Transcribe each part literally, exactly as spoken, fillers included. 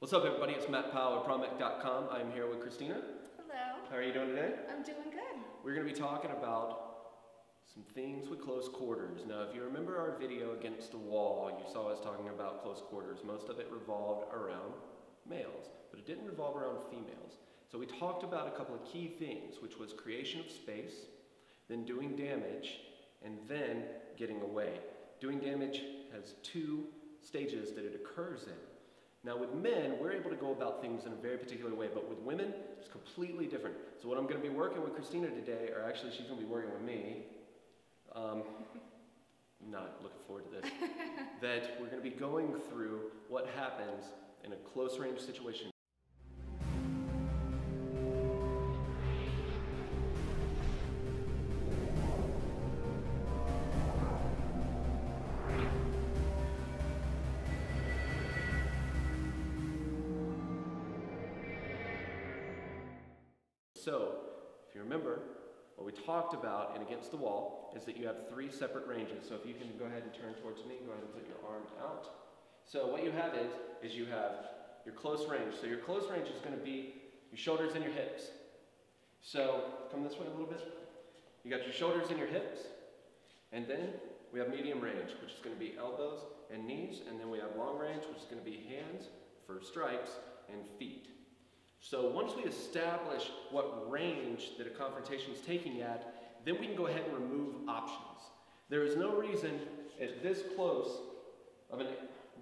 What's up, everybody? It's Matt Powell at Pramek dot com. I'm here with Christina. Hello. How are you doing today? I'm doing good. We're going to be talking about some things with close quarters. Now, if you remember our video Against the Wall, you saw us talking about close quarters. Most of it revolved around males, but it didn't revolve around females. So we talked about a couple of key things, which was creation of space, then doing damage, and then getting away. Doing damage has two stages that it occurs in. Now with men, we're able to go about things in a very particular way, but with women, it's completely different. So what I'm going to be working with Christina today, or actually she's going to be working with me, um, not looking forward to this, that we're going to be going through what happens in a close range situation. So, if you remember, what we talked about in Against the Wall is that you have three separate ranges. So if you can go ahead and turn towards me, go ahead and put your arm out. So what you have is, is you have your close range. So your close range is going to be your shoulders and your hips. So come this way a little bit. You got your shoulders and your hips. And then we have medium range, which is going to be elbows and knees. And then we have long range, which is going to be hands for strikes and feet. So once we establish what range that a confrontation is taking at, then we can go ahead and remove options. There is no reason at this close of a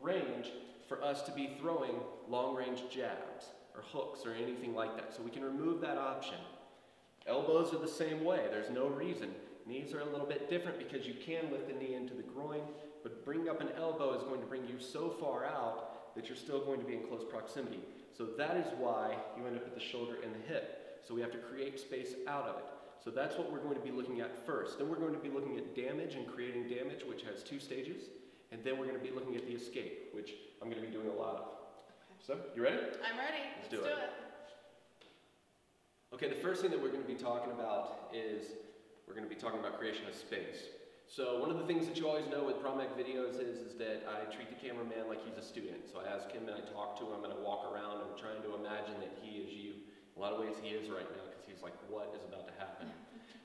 range for us to be throwing long-range jabs or hooks or anything like that. So we can remove that option. Elbows are the same way. There's no reason. Knees are a little bit different because you can lift the knee into the groin, but bringing up an elbow is going to bring you so far out that you're still going to be in close proximity. So that is why you end up at the shoulder and the hip. So we have to create space out of it. So that's what we're going to be looking at first. Then we're going to be looking at damage and creating damage, which has two stages. And then we're going to be looking at the escape, which I'm going to be doing a lot of. Okay. So, you ready? I'm ready. Let's, Let's do, do it. it. Okay, the first thing that we're going to be talking about is we're going to be talking about creation of space. So one of the things that you always know with Pramek videos is, is that I treat the cameraman like he's a student. So I ask him and I talk to him and I walk around and I'm trying to imagine that he is you. In a lot of ways he is right now because he's like, what is about to happen?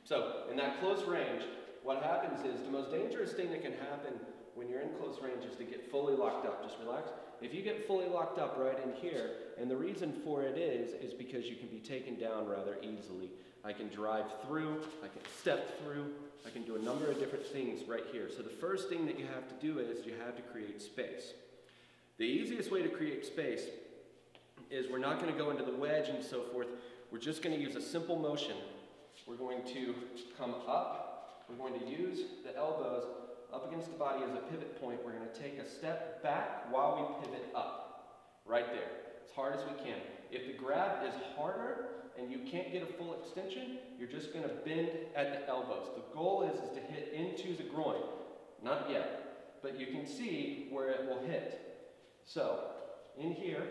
So in that close range, what happens is the most dangerous thing that can happen when you're in close range is to get fully locked up. Just relax. If you get fully locked up right in here, and the reason for it is, is because you can be taken down rather easily. I can drive through, I can step through, I can do a number of different things right here. So the first thing that you have to do is you have to create space. The easiest way to create space is we're not going to go into the wedge and so forth. We're just going to use a simple motion. We're going to come up. We're going to use the elbows up against the body as a pivot point. We're going to take a step back while we pivot up, right there, as hard as we can. If the grab is harder, and you can't get a full extension, you're just going to bend at the elbows. The goal is, is to hit into the groin. Not yet, but you can see where it will hit. So, in here,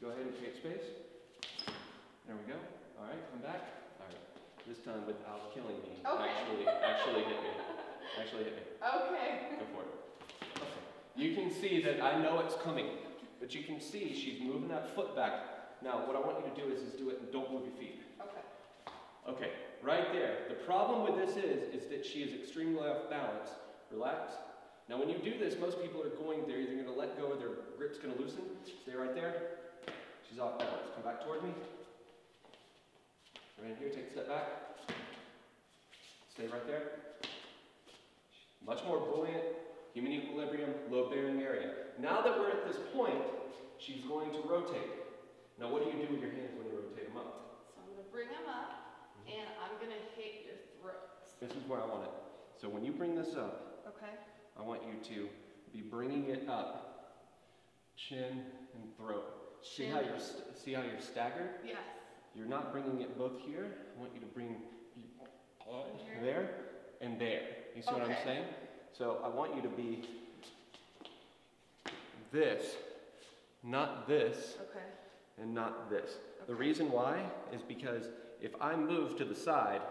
go ahead and create space. There we go. All right, come back. All right, this time without killing me. Okay. Actually, actually hit me. Actually hit me. Okay. Go for it. Okay. You can see that I know it's coming, but you can see she's moving that foot back. Now, what I want you to do is, is do it and don't move your feet. Okay. Okay, right there. The problem with this is, is that she is extremely off balance. Relax. Now, when you do this, most people are going, they're either going to let go or their grip's going to loosen. Stay right there. She's off balance. Come back toward me. Right in here, take a step back. Stay right there. Much more buoyant. Human equilibrium, low bearing area. Now that we're at this point, she's going to rotate. Now, what do you do with your hands when you rotate them up? So I'm going to bring them up, mm-hmm. and I'm going to hit your throat. This is where I want it. So when you bring this up, okay. I want you to be bringing it up, chin and throat. Chin. See how you're st see how you're staggered? Yes. You're not bringing it both here. I want you to bring here. There and there. You see okay. what I'm saying? So I want you to be this, not this. Okay. And not this. Okay. The reason why is because if I move to the side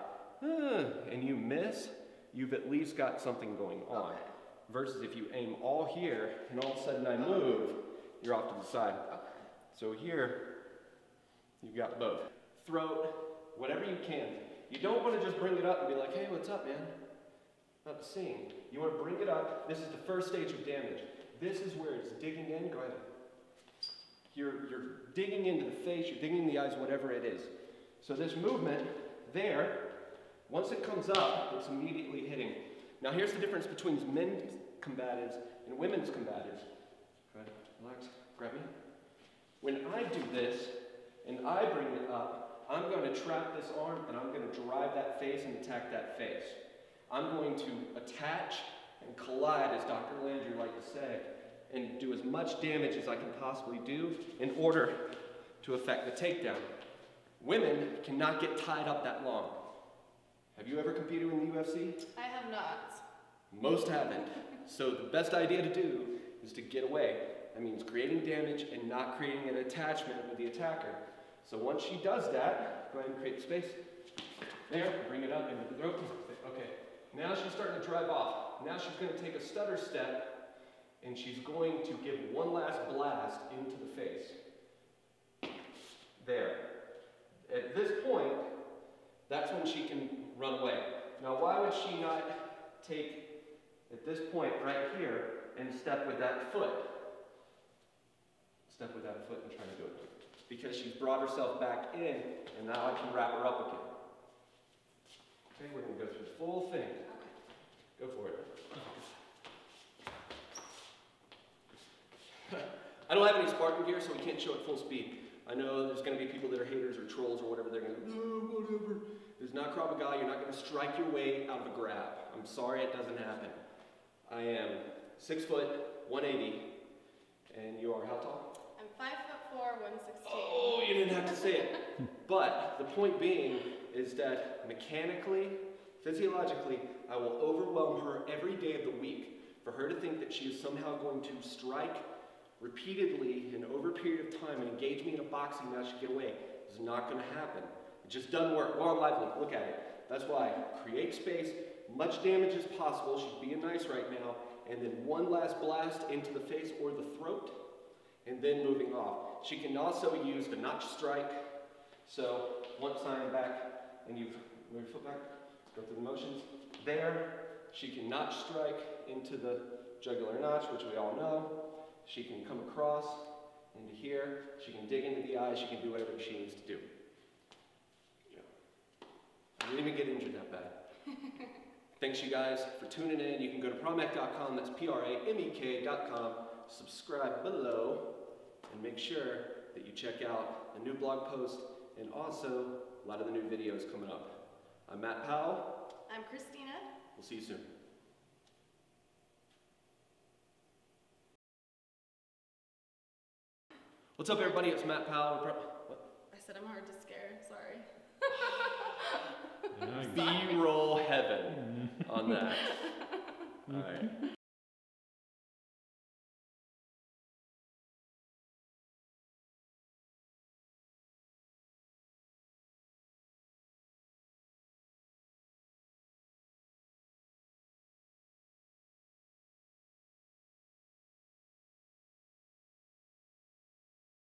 uh, and you miss, you've at least got something going on. Okay. Versus if you aim all here and all of a sudden I move, you're off to the side. Okay. So here, you've got both. Throat, whatever you can. You don't want to just bring it up and be like, hey, what's up, man? Not seeing. You want to bring it up. This is the first stage of damage. This is where it's digging in. Go ahead. You're, you're digging into the face, you're digging in the eyes, whatever it is. So this movement there, once it comes up, it's immediately hitting. Now here's the difference between men's combatives and women's combatives. Go ahead, relax, grab me. When I do this, and I bring it up, I'm going to trap this arm, and I'm going to drive that face and attack that face. I'm going to attach and collide, as Doctor Landry liked to say, and do as much damage as I can possibly do in order to affect the takedown. Women cannot get tied up that long. Have you ever competed in the U F C? I have not. Most haven't. So the best idea to do is to get away. That means creating damage and not creating an attachment with the attacker. So once she does that, go ahead and create space. There, bring it up into the throat. Okay, now she's starting to drive off. Now she's gonna take a stutter step and she's going to give one last blast into the face. There. At this point, that's when she can run away. Now, why would she not take, at this point right here, and step with that foot? Step with that foot and try to do it. Because she's brought herself back in, and now I can wrap her up again. Okay, we're gonna go through the full thing. Go for it. I don't have any Spartan gear, so we can't show at full speed. I know there's going to be people that are haters or trolls or whatever. They're going to, no, whatever. There's not Krav Maga. You're not going to strike your way out of a grab. I'm sorry, it doesn't happen. I am six foot, one eighty, and you are how tall? I'm five foot four, one sixteen. Oh, you didn't have to say it. But the point being is that mechanically, physiologically, I will overwhelm her every day of the week. For her to think that she is somehow going to strike repeatedly and over a period of time and engage me in a boxing match to get away is not going to happen. It just doesn't work. Laura Lively, look at it. That's why create space, much damage as possible. She's being nice right now, and then one last blast into the face or the throat, and then moving off. She can also use the notch strike. So once I'm back, and you've moved your foot back, go through the motions. There, she can notch strike into the jugular notch, which we all know. She can come across into here. She can dig into the eyes. She can do whatever she needs to do. Yeah. I didn't even get injured that bad. Thanks, you guys, for tuning in. You can go to Pramek dot com. That's P R A M E K dot com. Subscribe below. And make sure that you check out the new blog post and also a lot of the new videos coming up. I'm Matt Powell. I'm Christina. We'll see you soon. What's up, everybody? It's Matt Powell. What? I said I'm hard to scare. Sorry. B-roll heaven on that. All right.